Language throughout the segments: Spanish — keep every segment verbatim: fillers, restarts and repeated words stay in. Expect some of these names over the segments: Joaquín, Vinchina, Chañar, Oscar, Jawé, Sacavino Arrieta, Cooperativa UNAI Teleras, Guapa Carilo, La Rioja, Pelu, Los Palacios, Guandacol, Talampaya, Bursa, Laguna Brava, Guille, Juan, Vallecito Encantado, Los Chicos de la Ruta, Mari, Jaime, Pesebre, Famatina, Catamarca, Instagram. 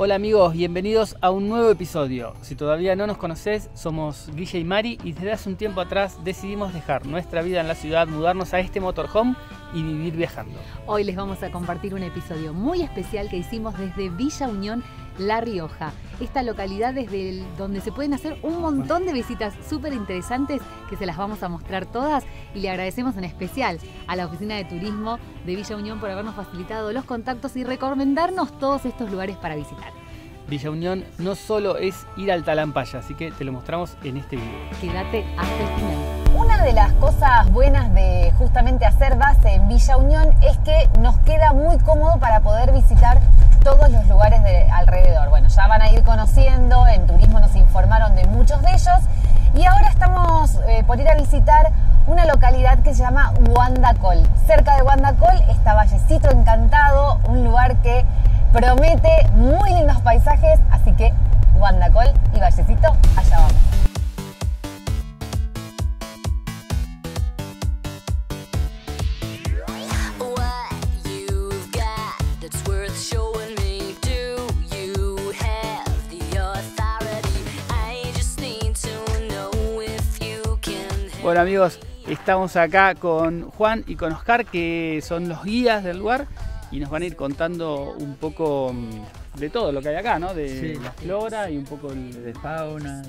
Hola amigos, bienvenidos a un nuevo episodio. Si todavía no nos conocés, somos Guille y Mari y desde hace un tiempo atrás decidimos dejar nuestra vida en la ciudad, mudarnos a este motorhome y vivir viajando. Hoy les vamos a compartir un episodio muy especial que hicimos desde Villa Unión, La Rioja. Esta localidad desde el, donde se pueden hacer un montón de visitas súper interesantes que se las vamos a mostrar todas y le agradecemos en especial a la Oficina de Turismo de Villa Unión por habernos facilitado los contactos y recomendarnos todos estos lugares para visitar. Villa Unión no solo es ir al Talampaya, así que te lo mostramos en este video. Quédate hasta el final. Una de las cosas buenas de justamente hacer base en Villa Unión es que nos queda muy cómodo para poder visitar todos los lugares de alrededor. Bueno, ya van a ir conociendo, en turismo nos informaron de muchos de ellos y ahora estamos eh, por ir a visitar una localidad que se llama Guandacol. Cerca de Guandacol está Vallecito Encantado, un lugar que promete muy lindos paisajes, así que Guandacol y Vallecito, allá vamos. Bueno amigos, estamos acá con Juan y con Oscar, que son los guías del lugar y nos van a ir contando un poco de todo lo que hay acá, ¿no? De sí, la flora y un poco el, de fauna.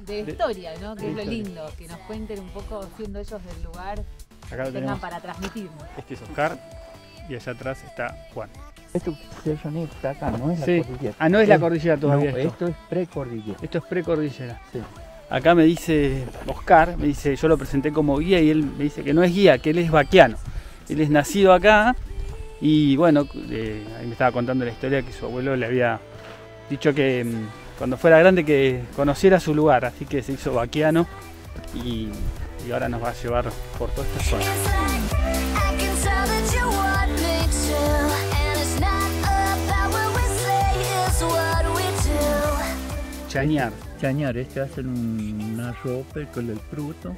De la historia, ¿no? Que es lo lindo, que nos cuenten un poco siendo ellos del lugar acá lo tenemos para transmitirnos. Este es Oscar y allá atrás está Juan. Esto que yo no está acá, no es sí. la cordillera. Ah, no es la cordillera todavía. No, esto. esto es precordillera. Esto es precordillera. Sí. Acá me dice Oscar, me dice, yo lo presenté como guía y él me dice que no es guía, que él es vaquiano. Él es nacido acá y bueno, eh, ahí me estaba contando la historia que su abuelo le había dicho que cuando fuera grande que conociera su lugar, así que se hizo vaquiano y, y ahora nos va a llevar por toda esta zona. Chañar. Chañar, este hacen un, un arrope con el fruto,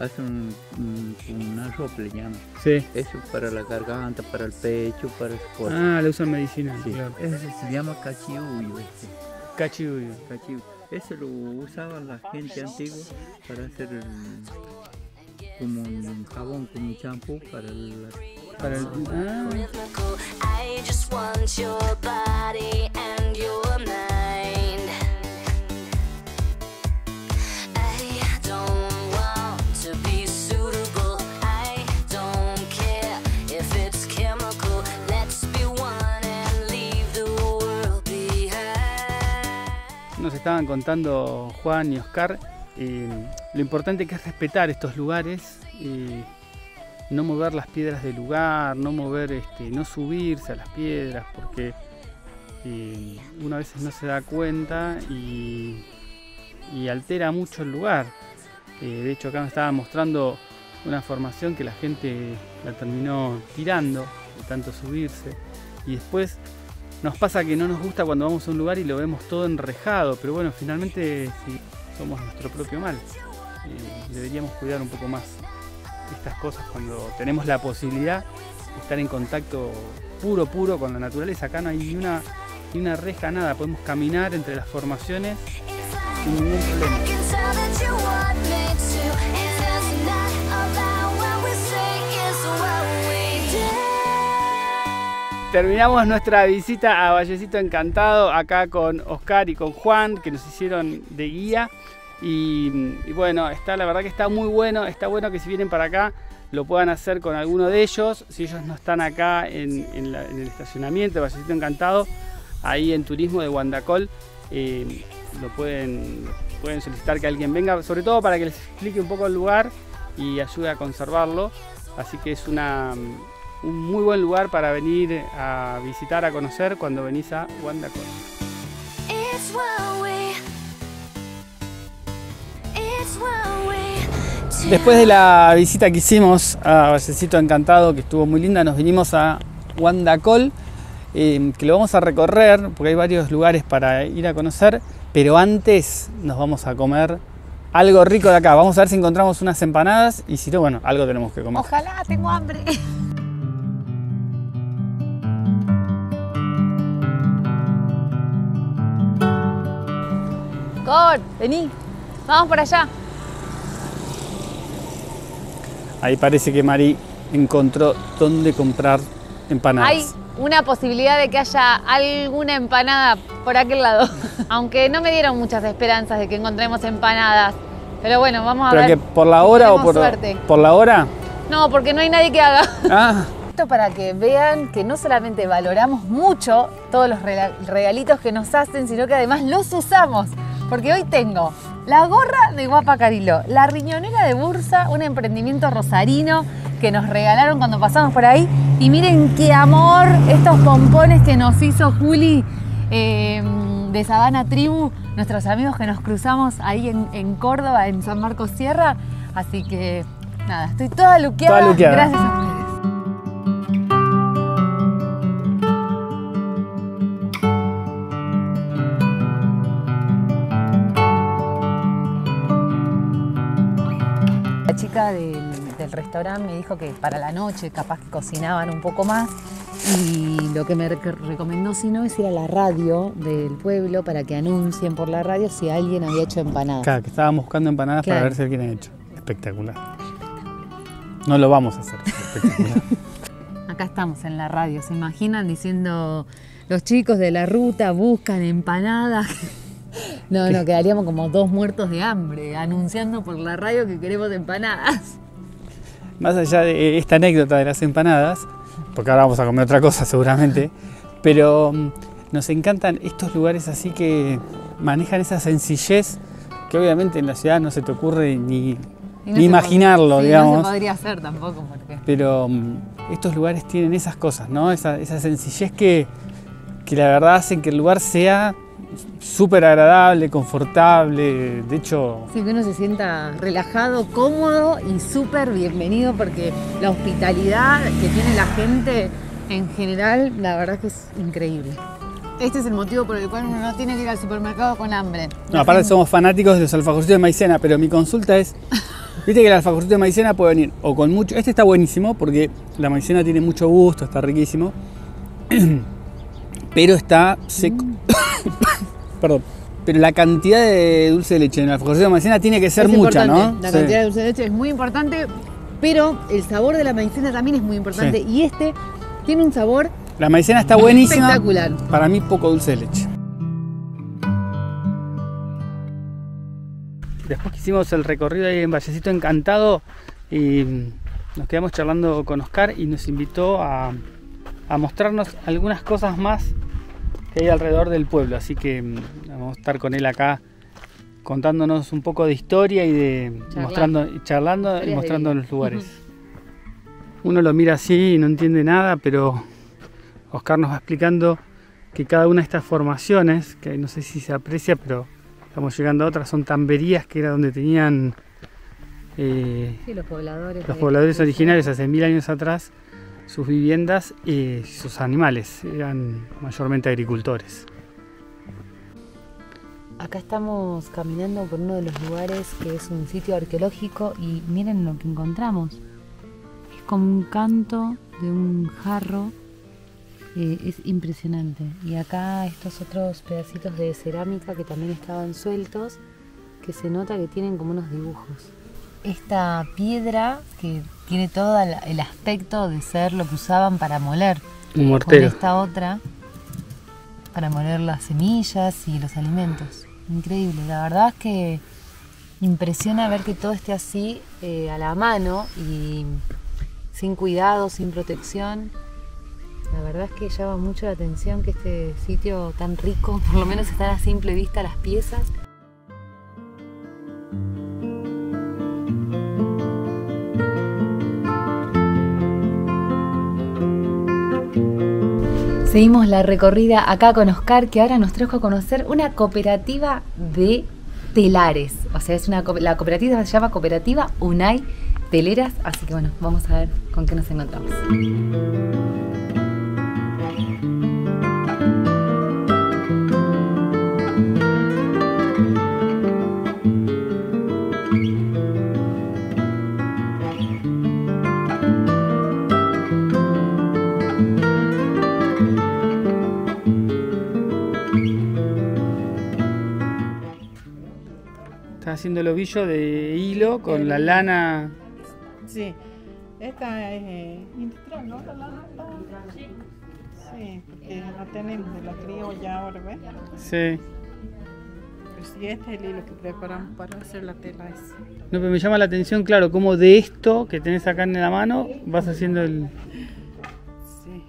hacen un, un, un arrope, le llaman. Sí. Eso para la garganta, para el pecho, para el cuerpo. Ah, lo usan medicinal. Sí. Claro. Ese se llama cachihuyo. Este. Cachihuyo. Cachihuyo. Ese lo usaba la gente antigua para hacer el, como un jabón, como un champú para el... Para el ah. Nos estaban contando Juan y Oscar eh, lo importante que es respetar estos lugares, eh, no mover las piedras del lugar, no mover, este, no subirse a las piedras, porque eh, uno a veces no se da cuenta y, y altera mucho el lugar. Eh, de hecho acá me estaba mostrando una formación que la gente la terminó tirando de tanto subirse y después nos pasa que no nos gusta cuando vamos a un lugar y lo vemos todo enrejado, pero bueno, finalmente si somos nuestro propio mal. Eh, deberíamos cuidar un poco más estas cosas cuando tenemos la posibilidad de estar en contacto puro, puro con la naturaleza. Acá no hay ni una, ni una reja, nada. Podemos caminar entre las formaciones sin ningún problema. Terminamos nuestra visita a Vallecito Encantado acá con Oscar y con Juan, que nos hicieron de guía y, y bueno, está, la verdad que está muy bueno, está bueno que si vienen para acá lo puedan hacer con alguno de ellos. Si ellos no están acá en, en, la, en el estacionamiento de Vallecito Encantado, ahí en turismo de Guandacol, eh, lo pueden, pueden solicitar que alguien venga, sobre todo para que les explique un poco el lugar y ayude a conservarlo, así que es una... un muy buen lugar para venir a visitar, a conocer cuando venís a Guandacol. Después de la visita que hicimos a Vallecito Encantado, que estuvo muy linda, nos vinimos a Guandacol, eh, que lo vamos a recorrer porque hay varios lugares para ir a conocer, pero antes nos vamos a comer algo rico de acá. Vamos a ver si encontramos unas empanadas y si no, bueno, algo tenemos que comer. Ojalá, tengo hambre. favor, vení, vamos por allá. Ahí parece que Mari encontró dónde comprar empanadas. Hay una posibilidad de que haya alguna empanada por aquel lado. Aunque no me dieron muchas esperanzas de que encontremos empanadas. Pero bueno, vamos a ¿Pero ver. ¿Pero que por la hora o por, por la hora? No, porque no hay nadie que haga. Ah. Esto para que vean que no solamente valoramos mucho todos los regalitos que nos hacen, sino que además los usamos. Porque hoy tengo la gorra de Guapa Carilo, la riñonera de Bursa, un emprendimiento rosarino que nos regalaron cuando pasamos por ahí. Y miren qué amor estos pompones que nos hizo Juli eh, de Sabana Tribu, nuestros amigos que nos cruzamos ahí en, en Córdoba, en San Marcos Sierra. Así que nada, estoy toda luqueada. Toda luqueada. Gracias a ustedes. Del, del restaurante me dijo que para la noche capaz que cocinaban un poco más y lo que me recomendó si no es ir a la radio del pueblo para que anuncien por la radio si alguien había hecho empanadas. Claro, que estaban buscando empanadas claro. para ver si alguien ha hecho. Espectacular. No lo vamos a hacer. Espectacular. Acá estamos en la radio, ¿se imaginan diciendo los chicos de la ruta buscan empanadas? No, no, quedaríamos como dos muertos de hambre, anunciando por la radio que queremos empanadas. Más allá de esta anécdota de las empanadas, porque ahora vamos a comer otra cosa seguramente, pero nos encantan estos lugares así que manejan esa sencillez que obviamente en la ciudad no se te ocurre ni, no ni imaginarlo, sí, digamos. No se podría hacer tampoco. Porque... Pero estos lugares tienen esas cosas, ¿no? Esa, esa sencillez que, que la verdad hacen que el lugar sea... súper agradable, confortable, de hecho... Sí, que uno se sienta relajado, cómodo y súper bienvenido porque la hospitalidad que tiene la gente en general, la verdad que es increíble. Este es el motivo por el cual uno no tiene que ir al supermercado con hambre. No, aparte gente... somos fanáticos de los alfajorcitos de maicena, pero mi consulta es... Viste que el alfajorcito de maicena puede venir o con mucho... Este está buenísimo porque la maicena tiene mucho gusto, está riquísimo, pero está seco. Mm. Perdón, pero la cantidad de dulce de leche en el alfajorcito de maicena tiene que ser es mucha, importante. ¿No? La sí. cantidad de dulce de leche es muy importante, pero el sabor de la maicena también es muy importante. Sí. Y este tiene un sabor La maicena está buenísima, espectacular. Para mí poco dulce de leche. Después que hicimos el recorrido ahí en Vallecito Encantado, y nos quedamos charlando con Oscar y nos invitó a, a mostrarnos algunas cosas más que hay alrededor del pueblo, así que vamos a estar con él acá contándonos un poco de historia y de charlando. mostrando, charlando Historias y mostrando los lugares. Uh-huh. Uno lo mira así y no entiende nada, pero Oscar nos va explicando que cada una de estas formaciones, que no sé si se aprecia, pero estamos llegando a otras, son tamberías que era donde tenían eh, sí, los pobladores, los pobladores originarios hace mil años atrás. Sus viviendas y sus animales, eran mayormente agricultores. Acá estamos caminando por uno de los lugares que es un sitio arqueológico y miren lo que encontramos. Es como un canto de un jarro, eh, es impresionante. Y acá estos otros pedacitos de cerámica que también estaban sueltos, que se nota que tienen como unos dibujos. Esta piedra que tiene todo el aspecto de ser lo que usaban para moler. Un mortero. Con esta otra, para moler las semillas y los alimentos. Increíble, la verdad es que impresiona ver que todo esté así eh, a la mano y sin cuidado, sin protección. La verdad es que llama mucho la atención que este sitio tan rico, por lo menos están a simple vista las piezas. Seguimos la recorrida acá con Oscar, que ahora nos trajo a conocer una cooperativa de telares. O sea, es una, la cooperativa se llama Cooperativa UNAI Teleras, así que bueno, vamos a ver con qué nos encontramos. Estás haciendo el ovillo de hilo con el... la lana. Sí, esta es eh, industrial, ¿no? La lana está... Sí, porque no tenemos de la criolla ahora, ¿ves? Sí. Pero sí, este es el hilo que preparamos para hacer la tela esa. No, pero me llama la atención, claro, cómo de esto que tenés acá en la mano vas haciendo el... Sí.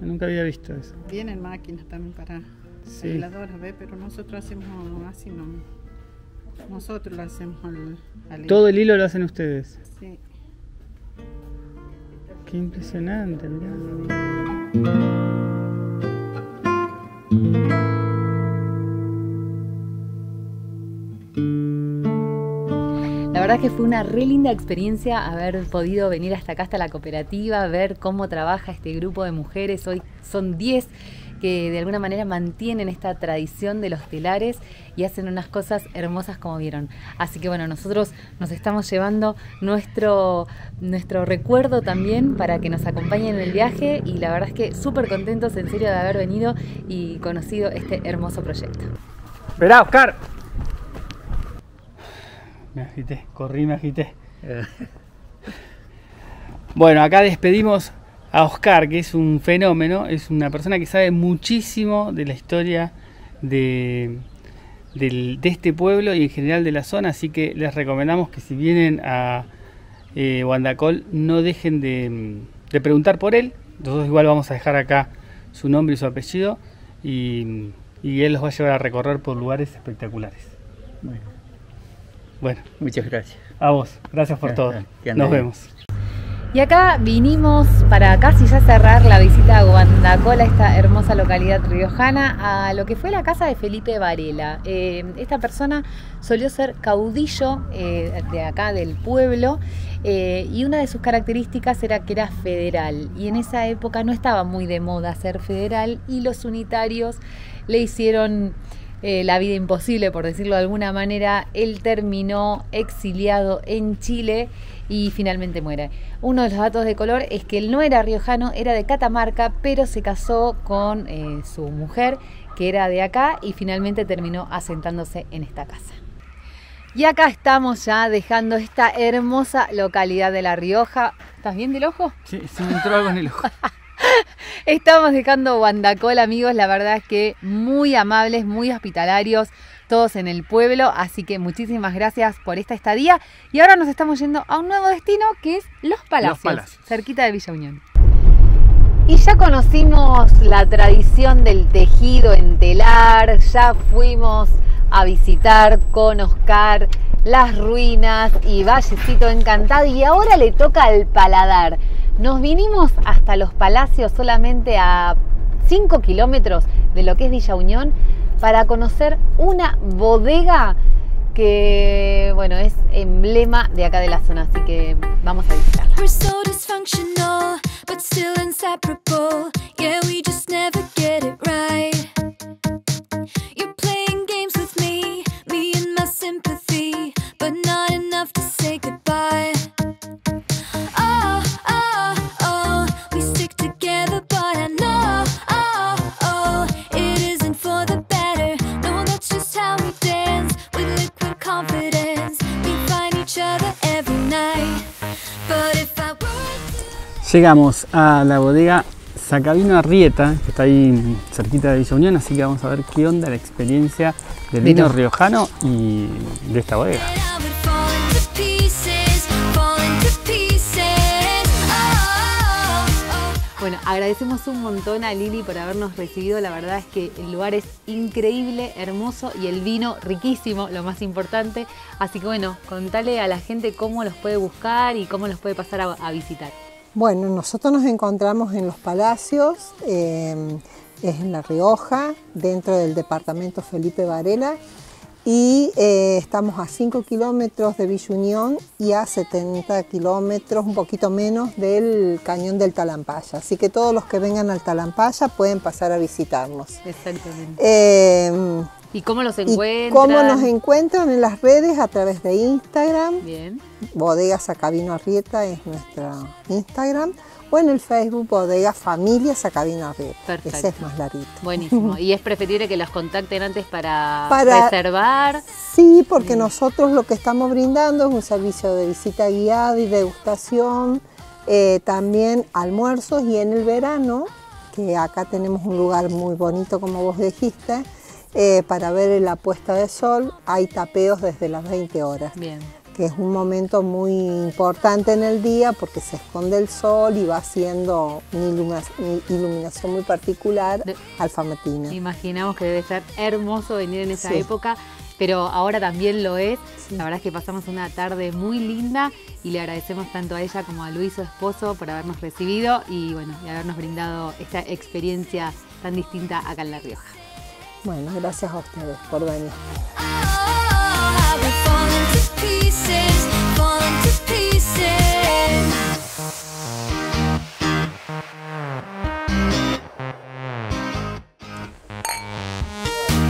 Nunca había visto eso. Vienen máquinas también para... Sí. Heladoras, ¿ves? Pero nosotros hacemos así, no. Nosotros lo hacemos al, al hilo. Todo el hilo lo hacen ustedes. Sí. Qué impresionante, mirá. La verdad que fue una re linda experiencia haber podido venir hasta acá, hasta la cooperativa, ver cómo trabaja este grupo de mujeres. Hoy son diez que de alguna manera mantienen esta tradición de los telares y hacen unas cosas hermosas como vieron. Así que bueno, nosotros nos estamos llevando nuestro, nuestro recuerdo también para que nos acompañen en el viaje y la verdad es que súper contentos en serio de haber venido y conocido este hermoso proyecto. Verá, Oscar. Me agité, corrí, me agité. Bueno, acá despedimos a Oscar, que es un fenómeno, es una persona que sabe muchísimo de la historia de, de, de este pueblo y en general de la zona, así que les recomendamos que si vienen a eh, Guandacol no dejen de, de preguntar por él. Nosotros igual vamos a dejar acá su nombre y su apellido y, y él los va a llevar a recorrer por lugares espectaculares. Bueno, bueno, muchas gracias. A vos, gracias por todo. Nos vemos. Y acá vinimos para casi ya cerrar la visita a Guandacol, a esta hermosa localidad riojana, a lo que fue la casa de Felipe Varela. Eh, esta persona solió ser caudillo eh, de acá del pueblo eh, y una de sus características era que era federal. Y en esa época no estaba muy de moda ser federal y los unitarios le hicieron... Eh, la vida imposible, por decirlo de alguna manera. Él terminó exiliado en Chile y finalmente muere. Uno de los datos de color es que él no era riojano, era de Catamarca, pero se casó con eh, su mujer, que era de acá, y finalmente terminó asentándose en esta casa. Y acá estamos ya dejando esta hermosa localidad de La Rioja. ¿Estás bien del ojo? Sí, se me entró algo en el ojo. Estamos dejando Guandacol, amigos, la verdad es que muy amables, muy hospitalarios, todos en el pueblo, así que muchísimas gracias por esta estadía. Y ahora nos estamos yendo a un nuevo destino que es Los Palacios, Los Palacios. Cerquita de Villa Unión. Y ya conocimos la tradición del tejido en telar, ya fuimos a visitar con Oscar las ruinas y Vallecito Encantado y ahora le toca al paladar. Nos vinimos hasta Los Palacios, solamente a cinco kilómetros de lo que es Villa Unión, para conocer una bodega que, bueno, es emblema de acá de la zona, así que vamos a visitarla. Llegamos a la bodega Sacavino Arrieta, que está ahí cerquita de Villa Unión, así que vamos a ver qué onda la experiencia del vino riojano y de esta bodega. Bueno, agradecemos un montón a Lili por habernos recibido, la verdad es que el lugar es increíble, hermoso y el vino riquísimo, lo más importante. Así que bueno, contale a la gente cómo los puede buscar y cómo los puede pasar a, a visitar. Bueno, nosotros nos encontramos en Los Palacios, eh, es en La Rioja, dentro del departamento Felipe Varela y eh, estamos a cinco kilómetros de Villa Unión y a setenta kilómetros, un poquito menos, del cañón del Talampaya. Así que todos los que vengan al Talampaya pueden pasar a visitarnos. Exactamente. Eh, ¿Y cómo los encuentran? Y cómo nos encuentran en las redes a través de Instagram. Bien. Bodega Sacavino Arrieta es nuestro Instagram. O en el Facebook Bodega Familia Sacavino Arrieta. Perfecto. Ese es más larguito. Buenísimo. ¿Y es preferible que las contacten antes para, para reservar? Sí, porque mm. nosotros lo que estamos brindando es un servicio de visita guiada y degustación, eh, también almuerzos, y en el verano, que acá tenemos un lugar muy bonito como vos dijiste, eh, para ver la puesta de sol, hay tapeos desde las veinte horas. Bien. Que es un momento muy importante en el día porque se esconde el sol y va haciendo una iluminación muy particular al famatina. Imaginamos que debe estar hermoso venir en esa sí. época, pero ahora también lo es. Sí. La verdad es que pasamos una tarde muy linda y le agradecemos tanto a ella como a Luis, su esposo, por habernos recibido y bueno, y habernos brindado esta experiencia tan distinta acá en La Rioja. Bueno, gracias a ustedes por venir. Pieces, falling to pieces.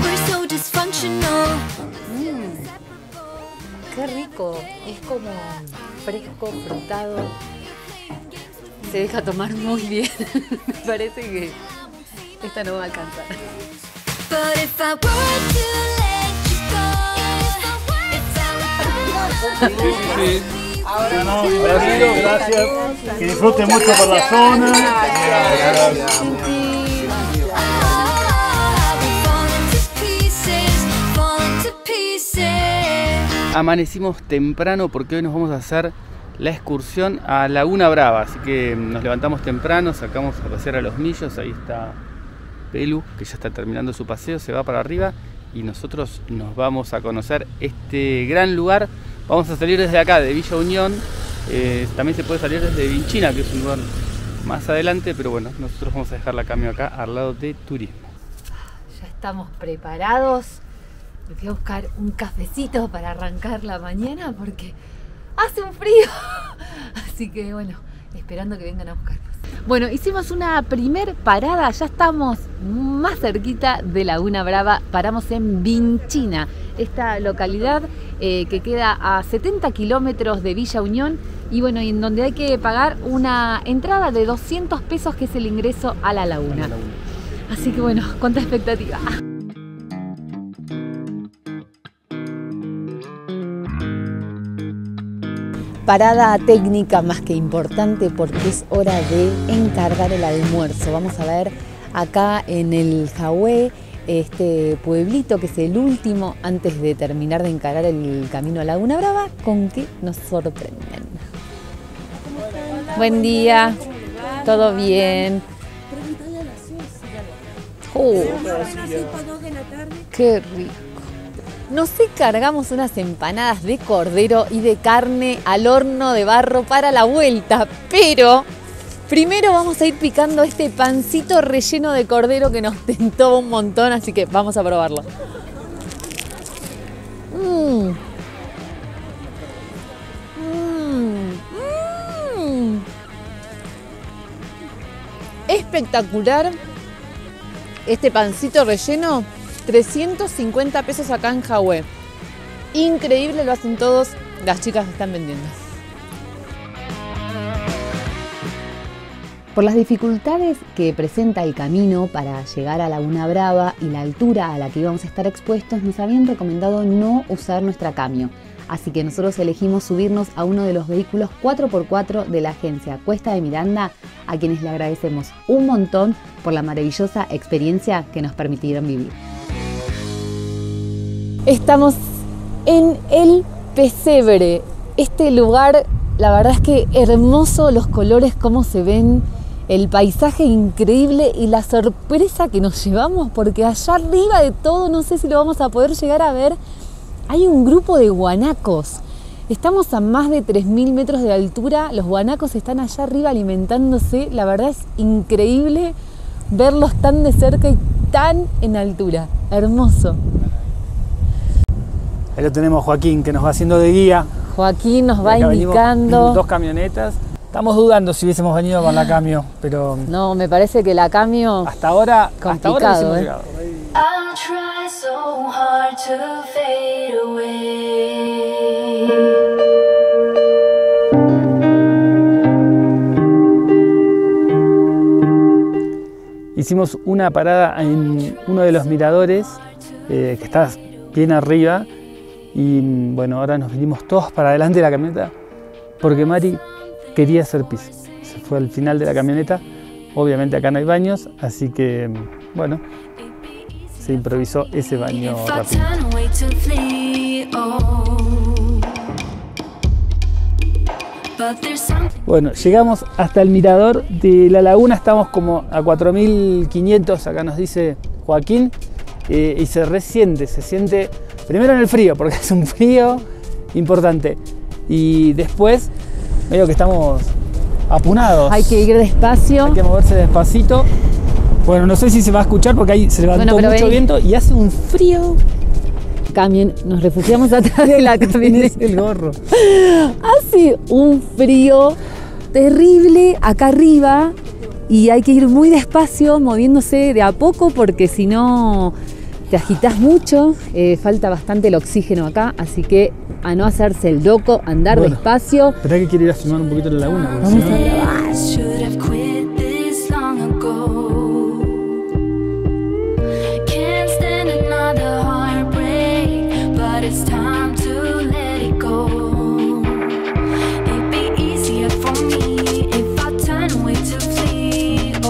We're so dysfunctional. Mm. Qué rico, es como fresco, frutado. Se deja tomar muy bien. Me parece que esta no va a alcanzar. But if I were to Sí, sí. Ahora no, sí, gracias, sí, gracias. Saludos, que disfruten mucho gracias, por la zona. Gracias, gracias, gracias. Amanecimos temprano porque hoy nos vamos a hacer la excursión a Laguna Brava. Así que nos levantamos temprano, sacamos a pasear a los millos. Ahí está Pelu, que ya está terminando su paseo, se va para arriba. Y nosotros nos vamos a conocer este gran lugar. Vamos a salir desde acá, de Villa Unión. Eh, también se puede salir desde Vinchina, que es un lugar más adelante, pero bueno, nosotros vamos a dejar la camión acá al lado de turismo. Ya estamos preparados. Me voy a buscar un cafecito para arrancar la mañana porque hace un frío. Así que bueno, esperando que vengan a buscarnos. Bueno, hicimos una primer parada, ya estamos más cerquita de Laguna Brava, paramos en Vinchina, esta localidad eh, que queda a setenta kilómetros de Villa Unión y bueno, en donde hay que pagar una entrada de doscientos pesos que es el ingreso a la laguna. Así que bueno, cuánta expectativa. Parada técnica más que importante porque es hora de encargar el almuerzo. Vamos a ver acá en el Jawé, este pueblito que es el último antes de terminar de encarar el camino a Laguna Brava, con que nos sorprenden. Hola, buen día, todo bien. Oh, qué rico. Nos encargamos unas empanadas de cordero y de carne al horno de barro para la vuelta, pero primero vamos a ir picando este pancito relleno de cordero que nos tentó un montón, así que vamos a probarlo. Mm. Mm. Mm. Espectacular este pancito relleno. trescientos cincuenta pesos acá en Jawé. Increíble, lo hacen todos. Las chicas están vendiendo. Por las dificultades que presenta el camino para llegar a Laguna Brava y la altura a la que íbamos a estar expuestos, nos habían recomendado no usar nuestra camio. Así que nosotros elegimos subirnos a uno de los vehículos cuatro por cuatro de la agencia Cuesta de Miranda, a quienes le agradecemos un montón por la maravillosa experiencia que nos permitieron vivir. Estamos en el Pesebre, este lugar, la verdad es que hermoso, los colores, cómo se ven, el paisaje increíble y la sorpresa que nos llevamos, porque allá arriba de todo, no sé si lo vamos a poder llegar a ver, hay un grupo de guanacos. Estamos a más de tres mil metros de altura, los guanacos están allá arriba alimentándose, la verdad es increíble verlos tan de cerca y tan en altura, hermoso. Ahí lo tenemos Joaquín, que nos va haciendo de guía. Joaquín nos va indicando. Dos camionetas. Estamos dudando si hubiésemos venido con la camio, pero... No, me parece que la camio... Hasta ahora, hasta ahora hemos llegado. I'll try so hard to fade away. Hicimos una parada en uno de los miradores, eh, que está bien arriba, y bueno, ahora nos vinimos todos para adelante de la camioneta porque Mari quería hacer pis. Se fue al final de la camioneta, obviamente acá no hay baños, así que bueno, se improvisó ese baño rápido. Bueno, llegamos hasta el mirador de la laguna, estamos como a cuatro mil quinientos, acá nos dice Joaquín, eh, y se resiente, se siente primero en el frío, porque es un frío importante, y después medio que estamos apunados. Hay que ir despacio. Hay que moverse despacito. Bueno, no sé si se va a escuchar porque ahí se levantó bueno, mucho ven. viento y hace un frío. Camien, nos refugiamos atrás de la camioneta. El gorro. Hace un frío terrible acá arriba y hay que ir muy despacio, moviéndose de a poco porque si no te agitas mucho, eh, falta bastante el oxígeno acá, así que a no hacerse el loco, andar bueno, despacio. Esperá que quiero ir a filmar un poquito la laguna. Vamos ¿no? a grabar.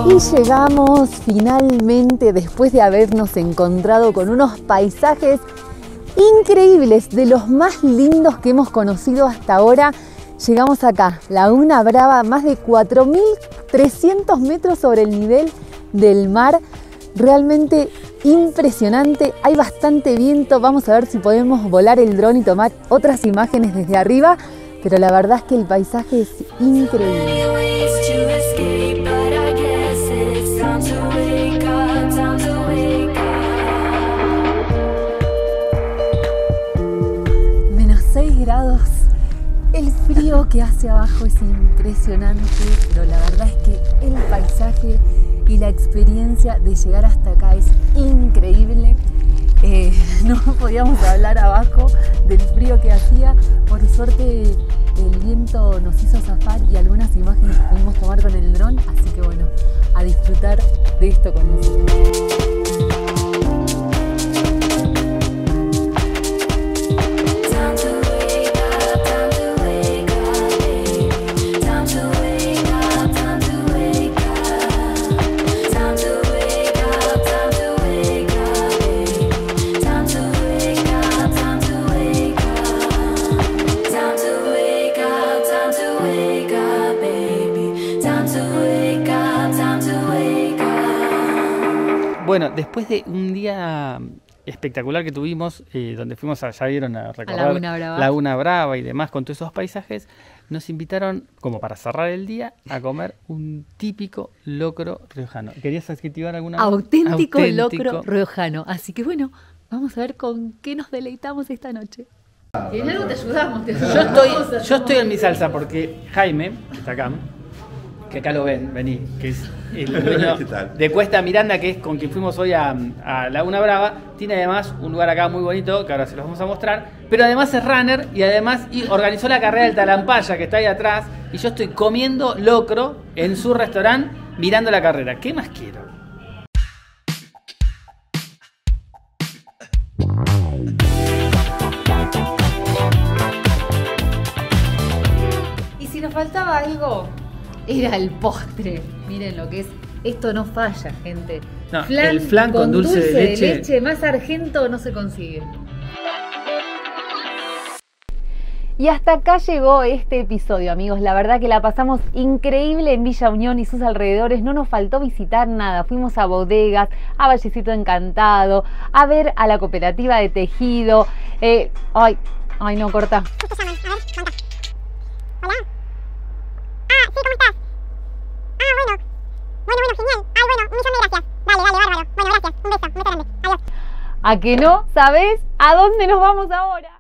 Y llegamos finalmente después de habernos encontrado con unos paisajes increíbles, de los más lindos que hemos conocido hasta ahora. Llegamos acá, Laguna Brava, más de cuatro mil trescientos metros sobre el nivel del mar. Realmente impresionante, hay bastante viento. Vamos a ver si podemos volar el dron y tomar otras imágenes desde arriba, pero la verdad es que el paisaje es increíble. Grados. El frío que hace abajo es impresionante, pero la verdad es que el paisaje y la experiencia de llegar hasta acá es increíble. Eh, no podíamos hablar abajo del frío que hacía. Por suerte el viento nos hizo zafar y algunas imágenes pudimos tomar con el dron, así que bueno, a disfrutar de esto con nosotros. Bueno, después de un día espectacular que tuvimos, eh, donde fuimos a, ya vieron, a recorrer a Laguna Brava. Laguna Brava y demás con todos esos paisajes, nos invitaron, como para cerrar el día, a comer un típico locro riojano. ¿Querías adjetivar alguna cosa? Auténtico, Auténtico locro riojano. Así que bueno, vamos a ver con qué nos deleitamos esta noche. Y en algo te ayudamos. Te ayudamos. Yo estoy, yo estoy en mi salsa porque Jaime, que está acá, que acá lo ven, vení, que es el dueño de Cuesta de Miranda, que es con quien fuimos hoy a, a Laguna Brava. Tiene además un lugar acá muy bonito, que ahora se los vamos a mostrar, pero además es runner y además y organizó la carrera del Talampaya, que está ahí atrás, y yo estoy comiendo locro en su restaurante, mirando la carrera. ¿Qué más quiero? Y si nos faltaba algo... era el postre. Miren lo que es. Esto no falla, gente. No, flan el flan con, con dulce, dulce de, leche. de leche. Más argento no se consigue. Y hasta acá llegó este episodio, amigos. La verdad que la pasamos increíble en Villa Unión y sus alrededores. No nos faltó visitar nada. Fuimos a bodegas, a Vallecito Encantado, a ver a la cooperativa de tejido. Eh, ay, ay, no, corta. Hola. Ah, sí, ¿cómo estás? Ah, bueno. Bueno, bueno, genial. Ay, bueno, un millón de gracias. Dale, dale, bárbaro. Bueno, gracias. Un beso, un beso grande. Adiós. ¿A que no sabes a dónde nos vamos ahora?